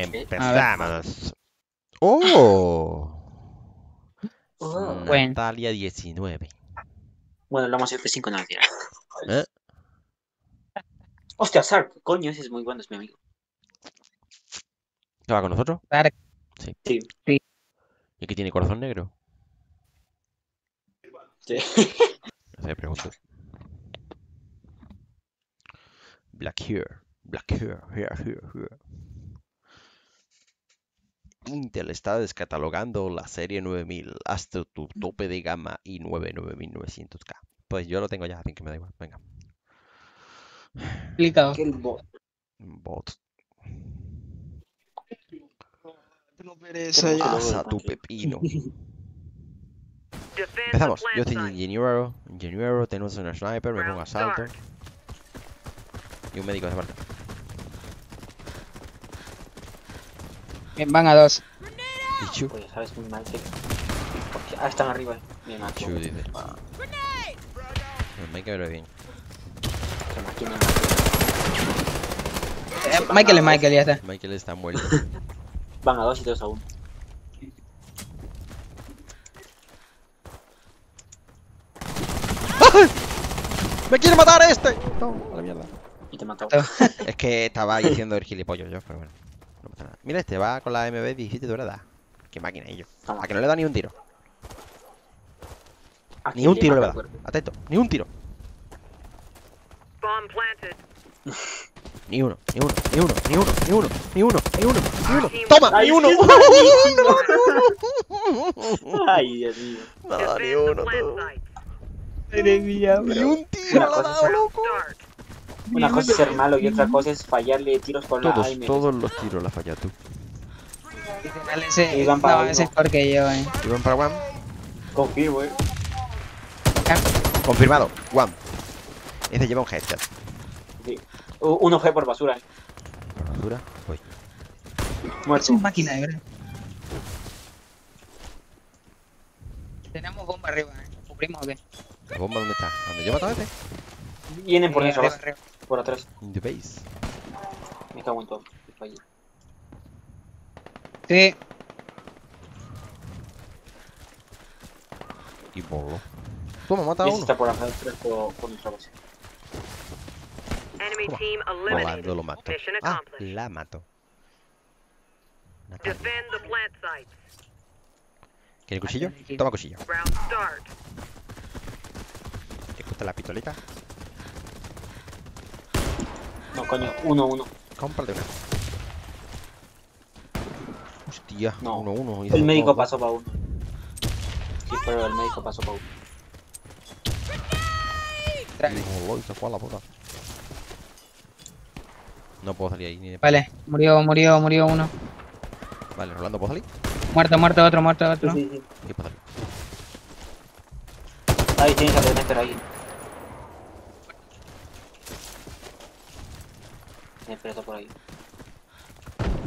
Empezamos. ¡Oh! Bueno. Natalia 19. Bueno, lo vamos a hacer F5 en la tierra. ¿Eh? Hostia, Sark, coño, ese es muy bueno, es mi amigo. ¿Estaba con nosotros? Sark. Sí. Sí. ¿Y que tiene corazón negro? Sí. No sé, pregunto. Black Hair. Intel está descatalogando la serie 9000 hasta tu tope de gama i9-9900K. Pues yo lo tengo ya, así que me da igual. Venga. Explicado. Bot. No pereza, pasa tu pepino. Empezamos. Yo estoy ingeniero. Tenemos un sniper. Me pongo asalto. Y un médico de parte. Bien, van a dos. Oye, sabes muy mal que... Ah, están arriba. Me mato. Mykel lo ve bien. Mykel es Mykel, ya está. Mykel está muerto. Van a dos y 2 a 1. ¡Me quiere matar este! No, a la mierda. Y te mató. Es que estaba diciendo el gilipollos yo, pero bueno. No pasa nada. Mira, este va con la MB 17 dorada. Qué máquina ellos. A que no le da ni un tiro. Ni un tiro le da. Atento, ni un tiro. Ni uno. Toma, ni uno. Ay, Dios mío. No, ni uno. Ni un tiro le ha dado, loco. Una cosa es ser malo y otra cosa es fallarle tiros con la AIM. Todos los tiros la falla tú. Iban para WAM. No, ese es porque yo, Iban para WAM. Confirmo, Confirmado, WAM. Ese lleva un headshot. Sí. Uno fue por basura, Por basura, voy. Muerto. Es una máquina, verdad. Tenemos bomba arriba, ¿Cubrimos o qué? ¿La bomba dónde está? ¿Dónde yo mato a este? Vienen por arriba, por atrás. In the base. Me cago en todo. Sí. Y bobo. Toma, mata a uno. Está por atrás por nuestra base. Volando lo mato. Ah, la mato. ¿Quiere cuchillo? Toma cuchillo. ¿Te gusta la pistolita? No, coño, 1-1. Cómprate una. Hostia, 1-1. El médico pasó para uno. Sí, pero el médico pasó para uno. Uy, se fue a la puta. No puedo salir ahí ni de... Vale, murió uno. Vale, Rolando, ¿puedo salir? Muerto otro. Sí. Sí, puedo salir. Ahí tienes a meter ahí. Me pierdo por ahí.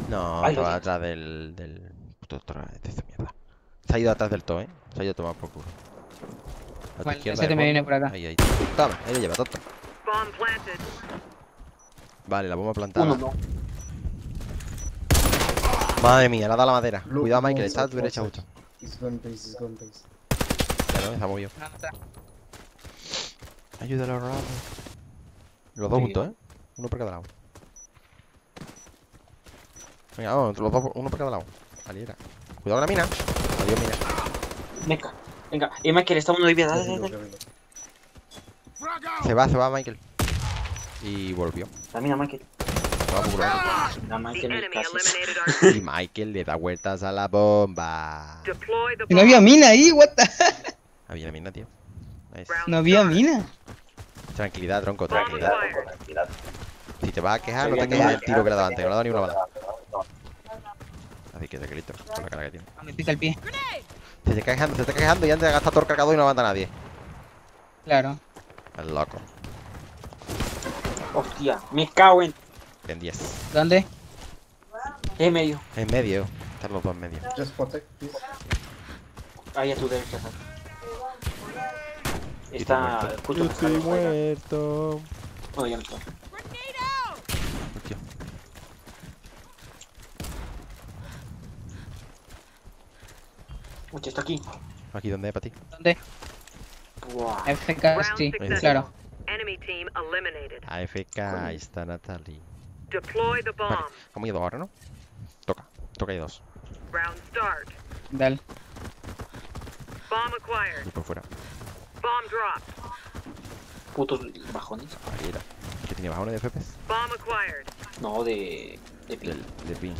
No, ay, estaba atrás del... Puto, esta mierda. Se ha ido atrás del todo, Se ha ido a tomar por culo. A tu izquierda, ese te me viene por acá. Ahí. Toma, ahí lo lleva, tonto. Vale, la bomba plantada. No. Madre mía, le ha dado la madera. Cuidado, Mykel, está a tu derecha mucho. It's gone base. Claro, se ha movido. Ayúdalo, Rolando. Los dos juntos, Uno por cada lado. Venga, vamos, los dos, uno por cada lado. Aliera. Cuidado con la mina. Adiós, mina. Venga. Mykel está uno de vida. Se va, Mykel. Y volvió. La mina, Mykel. Y Mykel le da vueltas a la bomba. No había mina ahí, what the... Había mina, tío. No había mina. Tranquilidad, tronco, tranquilidad. Si te vas a quejar, no te quejes del tiro que le ha dado antes, que no le ha dado ni una bala. Así que tranquilito, con la cara que tiene. Me pica el pie. Se está quejando y antes de gastar todo el cargador y no mata a nadie. Claro. El loco. Hostia, me cago en... En 10. ¿Dónde? En medio. Están los dos en medio. Just protect this. Ahí a tu derecha. Está... Yo estoy muerto. Bueno, ya no está. Mucho está aquí. ¿Aquí dónde, para ti? ¿Dónde? Wow. AFK, sí, claro. AFK está Natalie. Vale, hemos ido ahora, ¿no? Toca, toca y dos. Dale. Y por fuera. Putos bajones. Ahí era. ¿Qué tenía bajones de FPS? No, de ping. De ping.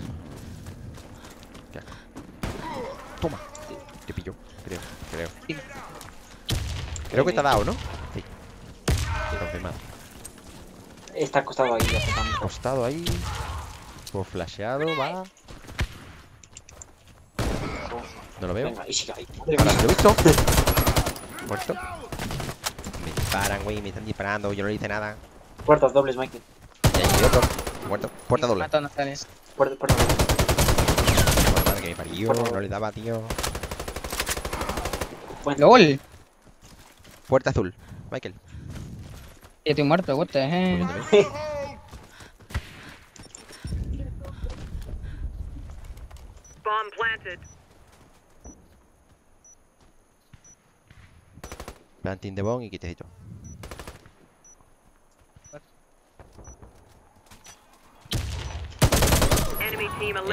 Ya. Toma. Te pilló, creo. Sí. Creo que te ha dado, ¿no? Sí. Confirmado. Está acostado ahí. Acostado ahí. O flasheado, va. No lo veo. Venga, ahora, ¿lo he visto? Muerto. Me disparan, güey, me están disparando, yo no le hice nada. Puertas dobles, Mykel. Y otro. Muerto. Puerta doble. Puerta doble. Puerta que me parió, no le daba, tío. ¡Lol! Puerta azul, Mykel. Ya estoy muerto, what the hell. Bomb planted. Planting the bomb y quitecito.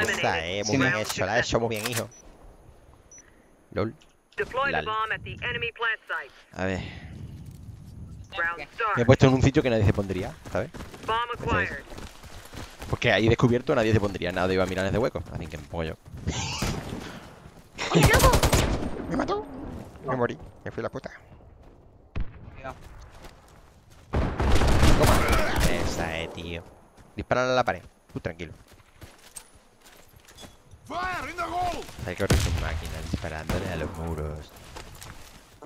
Esa, muy bien hecho, la he hecho muy bien, hijo. LOL. Lal. A ver. Me he puesto en un sitio que nadie se pondría, ¿sabes? Porque ahí descubierto nadie se pondría, nadie iba a mirar ese hueco. Así que me pongo yo. Me mató. Me morí, me fui a la puta. Cuidado. Esa es, tío. Disparar a la pared. Tranquilo. Hay que abrir su máquina disparándole a los muros.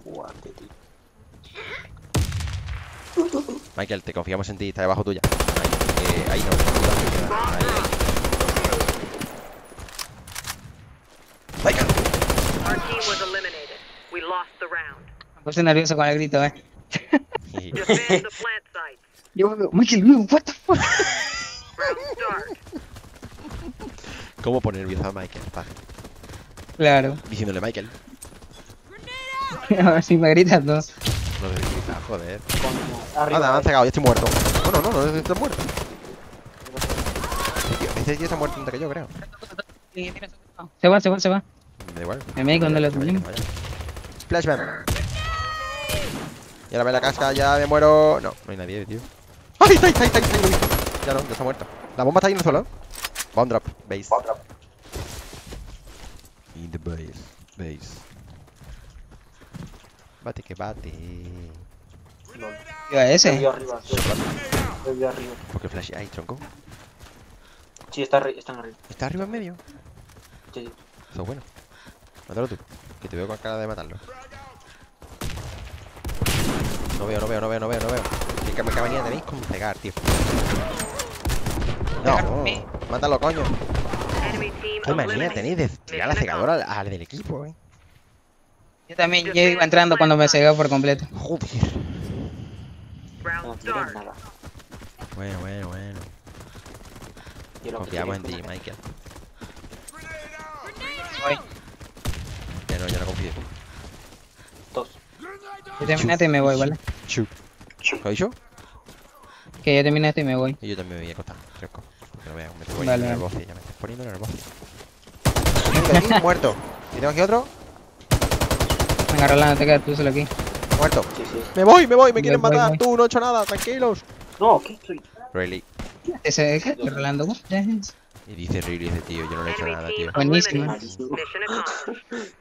Guate, tío. Mykel, te confiamos en ti, está debajo tuya. Ahí no, Mykel. Me puse nervioso con el grito, eh. Yo, Mykel, what the fuck. ¿Cómo poner nervioso a Mykel? Vale. Claro. Diciéndole Mykel. A ver si me gritas dos. No te gritas, joder. Nada, me han cegado, ya estoy muerto. Bueno, no, estoy muerto. Este tío está muerto antes que yo, creo. Se va. Da igual. Me meí cuando lo tuvimos. Flashbang. Y ahora me la casca, ya me muero. No, no hay nadie, tío. ¡Ay, está! Ya no, ya está muerto. La bomba está ahí en el suelo. Bomb drop, base. Bomb drop. In the base. Bate que bate. ¿Qué va ese? Te vio arriba, te vio arriba. ¿Por qué flash ahí, tronco? Sí, están arriba. ¿Está arriba en medio? Sí. Eso es bueno. Mátalo tú, que te veo con cara de matarlo. No veo. Es que me venía, tenéis como pegar, tío. No, mátalo, coño. Qué manía tenéis de tirar la cegadora al del equipo, eh. Yo también, yo iba entrando cuando me cegó por completo. Joder. No tiran nada. Bueno. Confiamos en ti, Mykel. Ya no confío. Dos. Yo terminaste y me voy, ¿vale? Chup. ¿Lo he dicho? Que ya terminaste y me voy. Y yo también me voy a acostar, fresco. Porque no me estoy poniendo nervoso, ya me estás poniendo nervoso. Estoy muerto. ¿Y tengo aquí otro? Venga, Rolando, te quedas tú solo aquí. Muerto. Sí. Me voy, me quieren matar. Voy. Tú, no he hecho nada, tranquilos. No, ¿qué estoy? Really. Ese es Rolando. Y dice Really ese tío, yo no le he hecho nada, tío. Buenísimo.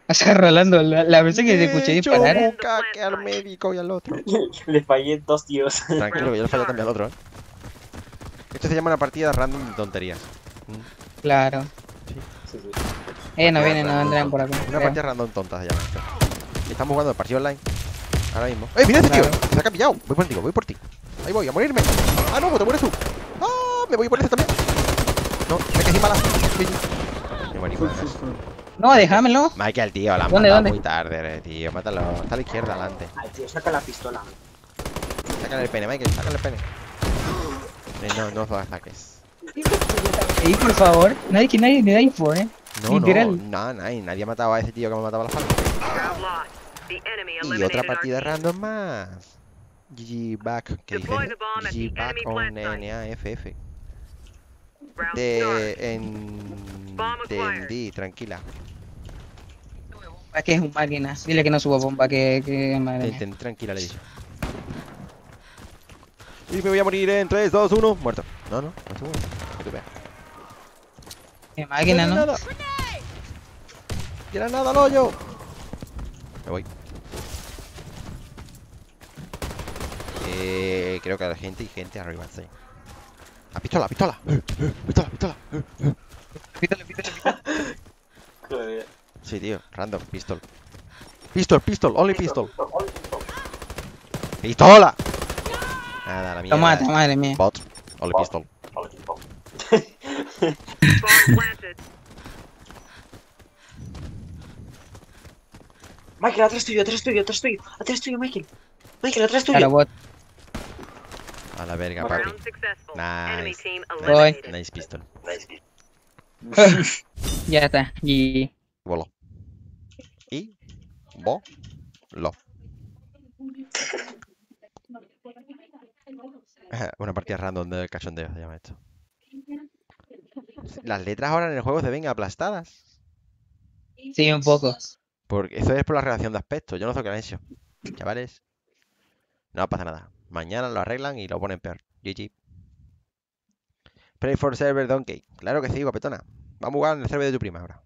O sea, Rolando, la vez que te escuché disparar. Yo nunca que al médico y al otro. Le fallé dos tíos. Tranquilo, que yo le fallé también al otro, eh. Esto se llama una partida random de tonterías. Claro. Sí. No vendrán por acá. Una partida random tonta se llama. Estamos jugando el partido online. Ahora mismo. ¡Eh, mira este tío! Se ha capillado. Voy por ti. Ahí voy, a morirme. Ah, no, te mueres tú. Ah, me voy por este también. No, me quedé sin balas. No, déjamelo. Mykel, tío, la mata muy tarde, tío. Mátalo. Está a la izquierda, adelante. Ay, tío, saca la pistola. Sácale el pene, Mykel, sácale el pene. No ataques. Ey, por favor. Nadie me da info, eh. No, no, nadie ha matado a ese tío que me ha matado a la falda. Y otra partida random más. GG back, que dice GG back on NAFF. Entendí, tranquila. Es que es un máquina, dile que no subo bomba, que madre mía. Tranquila, le dije. Y me voy a morir en 3, 2, 1, muerto. No, no, no subo. Que máquina, ¿no? Granada al hoyo. Me voy. Creo que hay gente y gente arriba, sí. ¡La pistola, pistola! ¡Pistola, pistola! ¡Pistola, pistola! Sí, tío, random, pistol. Pistol, pistol, only pistol. ¡Pistola! Nada, la mía. Toma, madre mía. Bot, only pistol. Mykel, atrás tuyo, Mykel. Mykel, atrás tuyo. A la verga, papi. Nice. Nice pistol. Ya está. Y... voló. Y... voló. Una partida random de cachondeo se llama esto. Las letras ahora en el juego se ven aplastadas. Sí, un poco. Porque eso es por la relación de aspecto. Yo no sé qué han hecho. Chavales. No pasa nada. Mañana lo arreglan y lo ponen peor. GG. Play for server donkey. Claro que sí, guapetona. Vamos a jugar en el server de tu prima ahora.